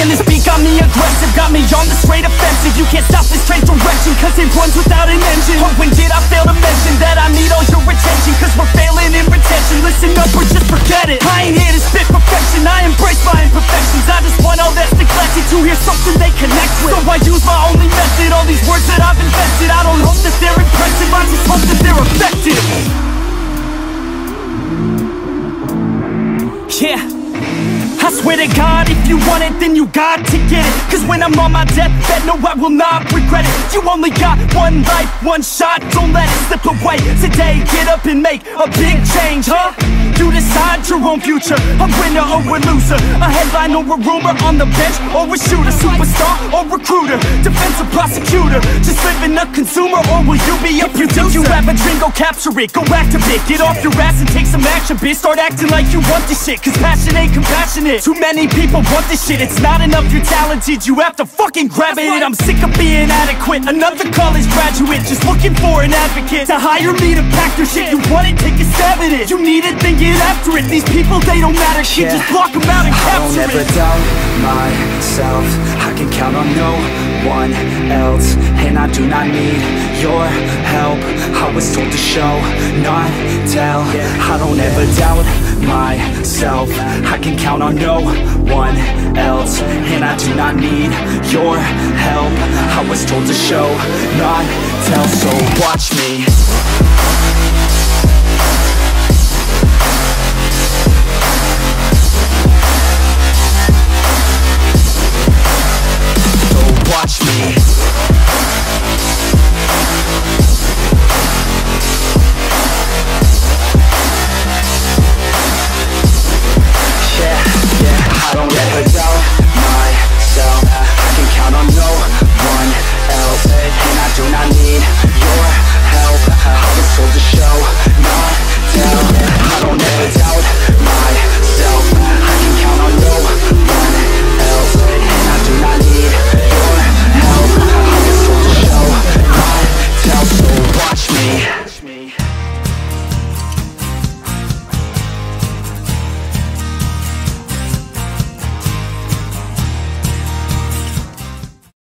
This beat got me aggressive, got me on the straight offensive. You can't stop this strange direction, cause it runs without an engine. But when did I fail to mention that I need all your attention? Cause we're failing in retention, listen up or just forget it. I ain't here to spit perfection, I embrace my imperfections. I just want all that's neglected to hear something they connect with. So I use my only method, all these words that I've invested. I don't hope that they're impressive, I just hope that they're effective. Yeah, I swear to God, if you want it, then you got to get it. Cause when I'm on my deathbed, no, I will not regret it. You only got one life, one shot, don't let it slip away. Today, get up and make a big change, huh? You decide your own future, a winner or a loser. A headline or a rumor, on the bench or a shooter. Superstar or recruiter, defensive prosecutor. Just living a consumer, or will you be a producer? If you think you have a dream, go capture it, go active it. Get off your ass and take some action, bitch. Start acting like you want this shit, cause passion ain't compassionate. Too many people want this shit, it's not enough, you're talented, you have to fucking grab it. I'm sick of being adequate, another college graduate, just looking for an advocate to hire me to pack your shit. You want it, take a stab at it. You need it, then get after it. These people, they don't matter shit, just block them out and capture it. I don't ever doubt myself, I can count on no one else. And I do not need your help. I was told to show, not tell. I don't ever doubt myself, I can count on no one else, and I do not need your help. I was told to show, not tell, so watch me. Yeah.